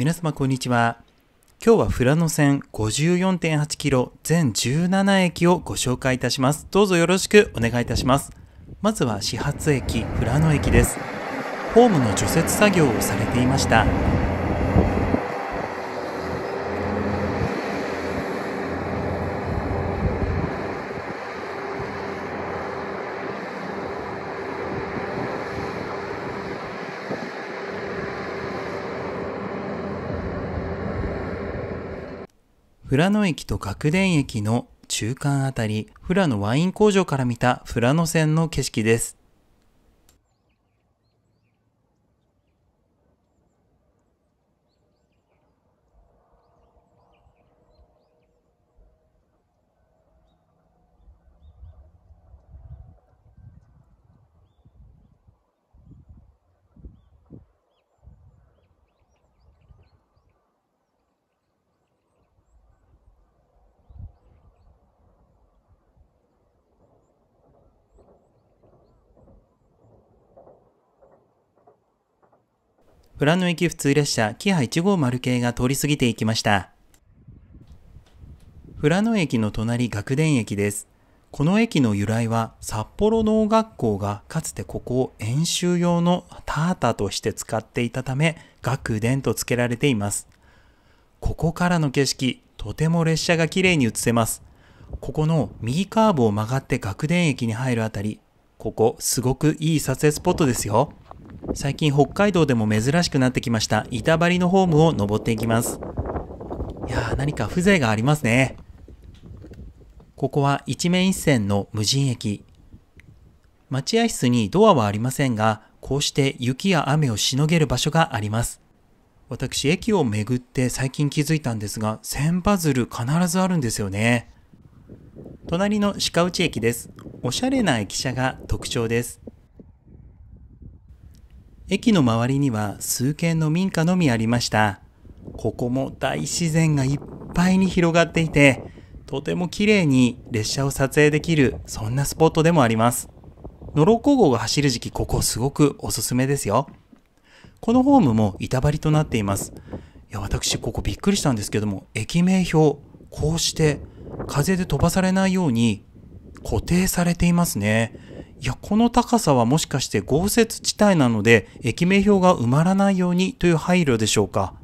皆様こんにちは。今日は富良野線 54.8 キロ全17駅をご紹介いたします。どうぞよろしくお願いいたします。まずは始発駅富良野駅です。ホームの除雪作業をされていました。富良野駅と楽田駅の中間あたり、富良野ワイン工場から見た富良野線の景色です。富良野駅普通列車キハ150系が通り過ぎていきました。富良野駅の隣、楽田駅です。この駅の由来は、札幌農学校がかつてここを演習用の田畑として使っていたため、楽田と付けられています。ここからの景色、とても列車がきれいに映せます。ここの右カーブを曲がって楽田駅に入るあたり、ここすごくいい撮影スポットですよ。最近北海道でも珍しくなってきました板張りのホームを登っていきます。いやー、何か風情がありますね。ここは一面一線の無人駅。待合室にドアはありませんが、こうして雪や雨をしのげる場所があります。私、駅を巡って最近気づいたんですが、千羽鶴必ずあるんですよね。隣の鹿内駅です。おしゃれな駅舎が特徴です。駅の周りには数軒の民家のみありました。ここも大自然がいっぱいに広がっていて、とても綺麗に列車を撮影できる、そんなスポットでもあります。ノロコ号が走る時期、ここすごくおすすめですよ。このホームも板張りとなっています。いや、私ここびっくりしたんですけども、駅名表、こうして風で飛ばされないように固定されていますね。いや、この高さはもしかして豪雪地帯なので、駅名標が埋まらないようにという配慮でしょうか。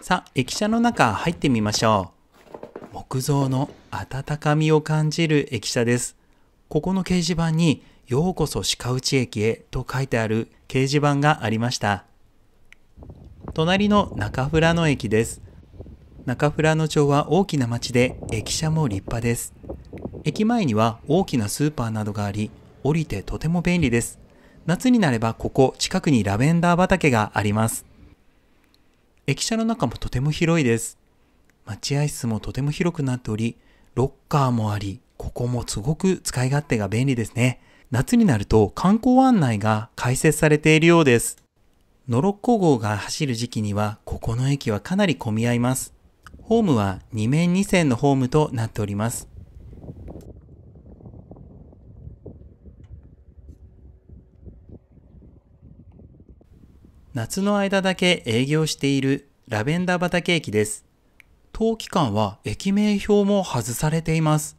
さあ、駅舎の中入ってみましょう。木造の温かみを感じる駅舎です。ここの掲示板に、ようこそ鹿内駅へと書いてある掲示板がありました。隣の中富良野駅です。中富良野町は大きな町で、駅舎も立派です。駅前には大きなスーパーなどがあり、降りてとても便利です。夏になればここ近くにラベンダー畑があります。駅舎の中もとても広いです。待合室もとても広くなっており、ロッカーもあり、ここもすごく使い勝手が便利ですね。夏になると観光案内が開設されているようです。ノロッコ号が走る時期には、ここの駅はかなり混み合います。ホームは2面2線のホームとなっております。夏の間だけ営業しているラベンダー畑駅です。冬期間は駅名表も外されています。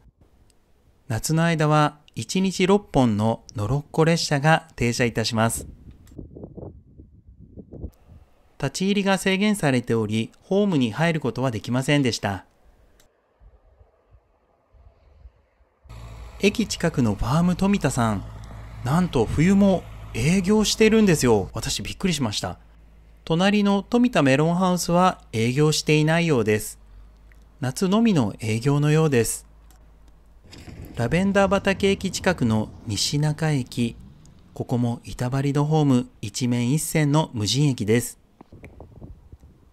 夏の間は1日6本のノロッコ列車が停車いたします。立ち入りが制限されており、ホームに入ることはできませんでした。駅近くのファーム富田さん。なんと冬も営業してるんですよ。私びっくりしました。隣の富田メロンハウスは営業していないようです。夏のみの営業のようです。ラベンダー畑駅近くの西中駅。ここも板張りのホーム、一面一線の無人駅です。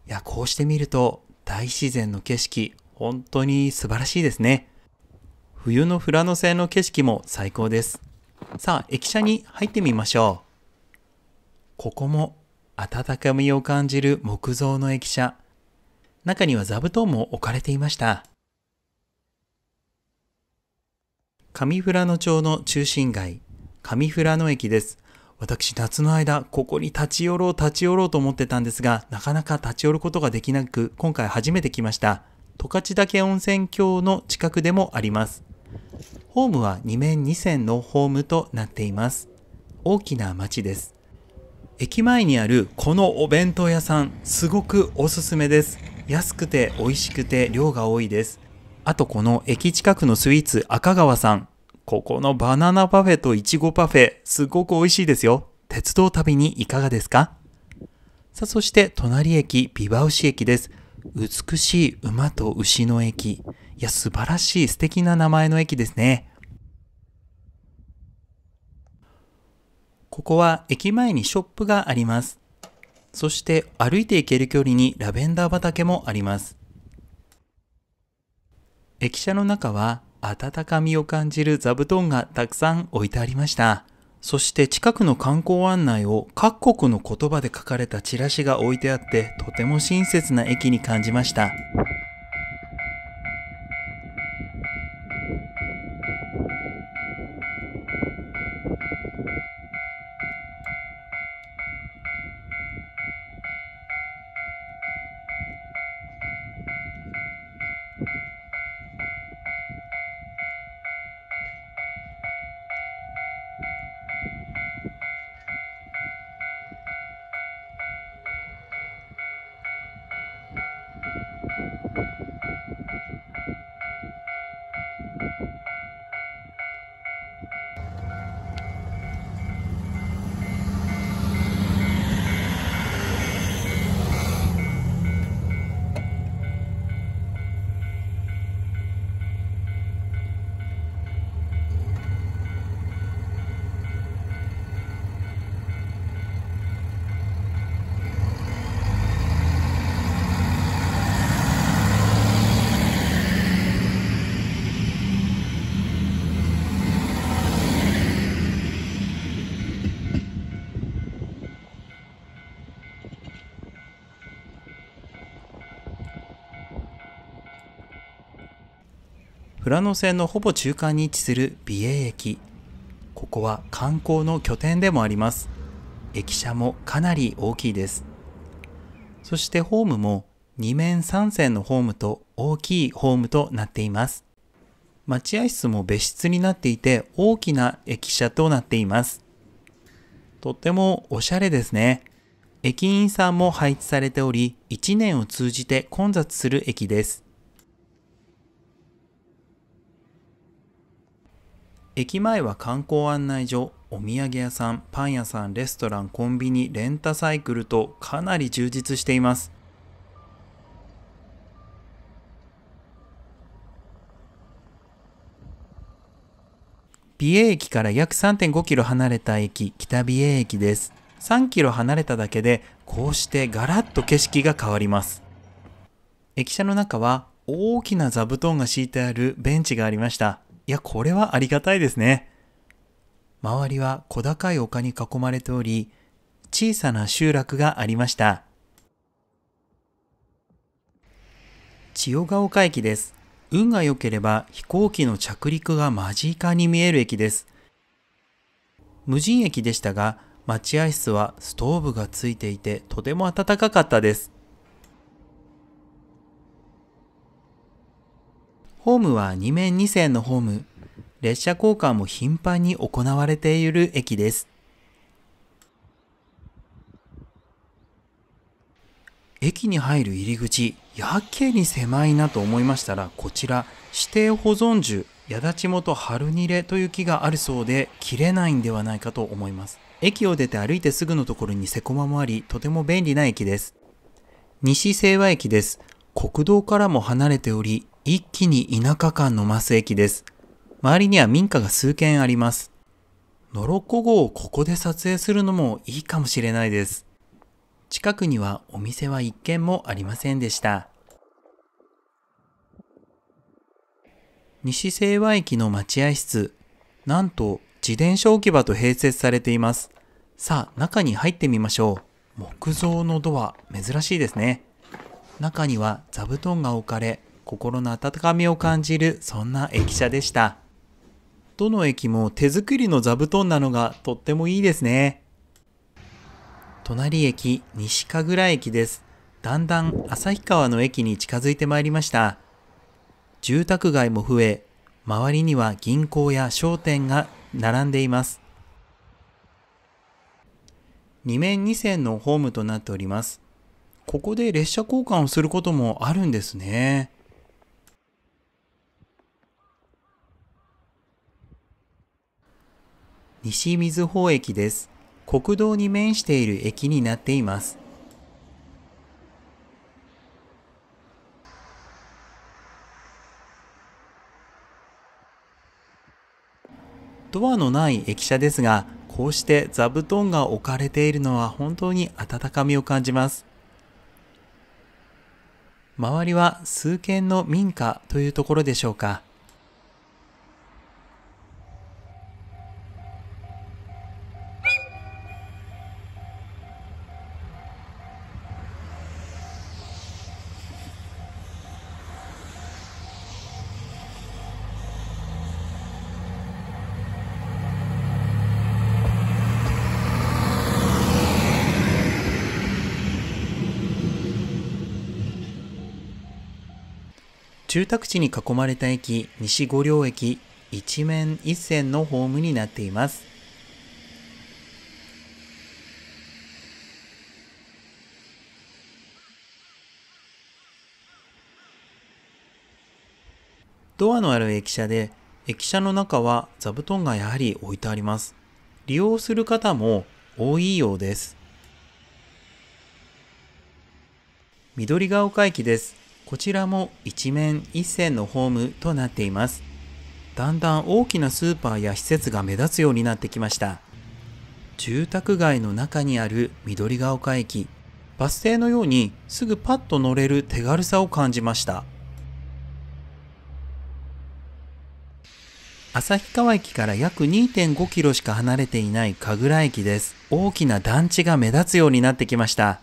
いや、こうして見ると大自然の景色、本当に素晴らしいですね。冬の富良野線の景色も最高です。さあ、駅舎に入ってみましょう。ここも温かみを感じる木造の駅舎。中には座布団も置かれていました。上富良野町の中心街、上富良野駅です。私、夏の間、ここに立ち寄ろうと思ってたんですが、なかなか立ち寄ることができなく、今回初めて来ました。十勝岳温泉郷の近くでもあります。ホームは2面2線のホームとなっています。大きな町です。駅前にあるこのお弁当屋さん、すごくおすすめです。安くて美味しくて量が多いです。あとこの駅近くのスイーツ赤川さん。ここのバナナパフェとイチゴパフェ、すごく美味しいですよ。鉄道旅にいかがですか？さあ、そして隣駅、美馬牛駅です。美しい馬と牛の駅。いや、素晴らしい素敵な名前の駅ですね。ここは駅前にショップがあります。そして歩いて行ける距離にラベンダー畑もあります。駅舎の中は温かみを感じる座布団がたくさん置いてありました。そして近くの観光案内を各国の言葉で書かれたチラシが置いてあって、とても親切な駅に感じました。富良野線のほぼ中間に位置する美瑛駅。ここは観光の拠点でもあります。駅舎もかなり大きいです。そしてホームも2面3線のホームと大きいホームとなっています。待合室も別室になっていて大きな駅舎となっています。とってもおしゃれですね。駅員さんも配置されており、1年を通じて混雑する駅です。駅前は観光案内所、お土産屋さん、パン屋さん、レストラン、コンビニ、レンタサイクルとかなり充実しています。美瑛駅から約 3.5 キロ離れた駅、北美瑛駅です。3キロ離れただけで、こうしてガラッと景色が変わります。駅舎の中は大きな座布団が敷いてあるベンチがありました。いや、これはありがたいですね。周りは小高い丘に囲まれており、小さな集落がありました。千代ヶ丘駅です。運が良ければ飛行機の着陸が間近に見える駅です。無人駅でしたが、待合室はストーブがついていてとても暖かかったです。ホームは2面2線のホーム。列車交換も頻繁に行われている駅です。駅に入る入り口、やけに狭いなと思いましたら、こちら、指定保存樹、ヤダチモとハルニレという木があるそうで、切れないんではないかと思います。駅を出て歩いてすぐのところにセコマもあり、とても便利な駅です。西清和駅です。国道からも離れており、一気に田舎感の増す駅です。周りには民家が数軒あります。ノロッコ号をここで撮影するのもいいかもしれないです。近くにはお店は一軒もありませんでした。西清和駅の待合室。なんと自転車置き場と併設されています。さあ、中に入ってみましょう。木造のドア、珍しいですね。中には座布団が置かれ、心の温かみを感じる、そんな駅舎でした。どの駅も手作りの座布団なのがとってもいいですね。隣駅西神楽駅です。だんだん旭川の駅に近づいてまいりました。住宅街も増え、周りには銀行や商店が並んでいます。2面2線のホームとなっております。ここで列車交換をすることもあるんですね。西瑞穂駅です。国道に面している駅になっています。ドアのない駅舎ですが、こうして座布団が置かれているのは本当に温かみを感じます。周りは数軒の民家というところでしょうか。住宅地に囲まれた駅、西五稜駅、一面一線のホームになっています。ドアのある駅舎で、駅舎の中は座布団がやはり置いてあります。利用する方も多いようです。緑ヶ丘駅です。こちらも一面一線のホームとなっています。だんだん大きなスーパーや施設が目立つようになってきました。住宅街の中にある緑ヶ丘駅、バス停のようにすぐパッと乗れる手軽さを感じました。旭川駅から約 2.5 キロしか離れていない神楽駅です。大きな団地が目立つようになってきました。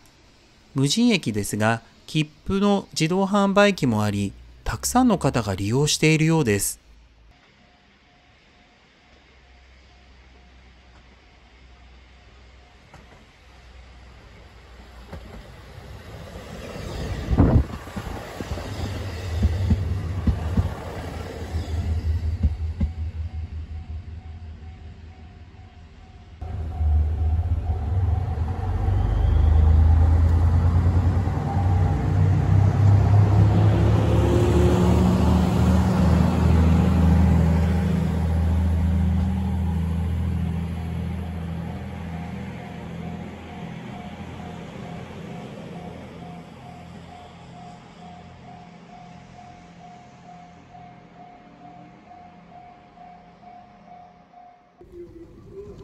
無人駅ですが、切符の自動販売機もあり、たくさんの方が利用しているようです。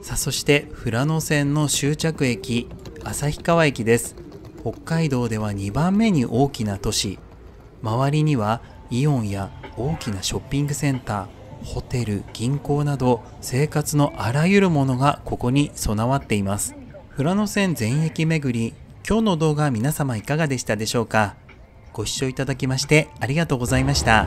さあ、そして富良野線の終着駅、旭川駅です。北海道では2番目に大きな都市。周りにはイオンや大きなショッピングセンター、ホテル、銀行など生活のあらゆるものがここに備わっています。富良野線全駅巡り、今日の動画は皆様いかがでしたでしょうか。ご視聴いただきましてありがとうございました。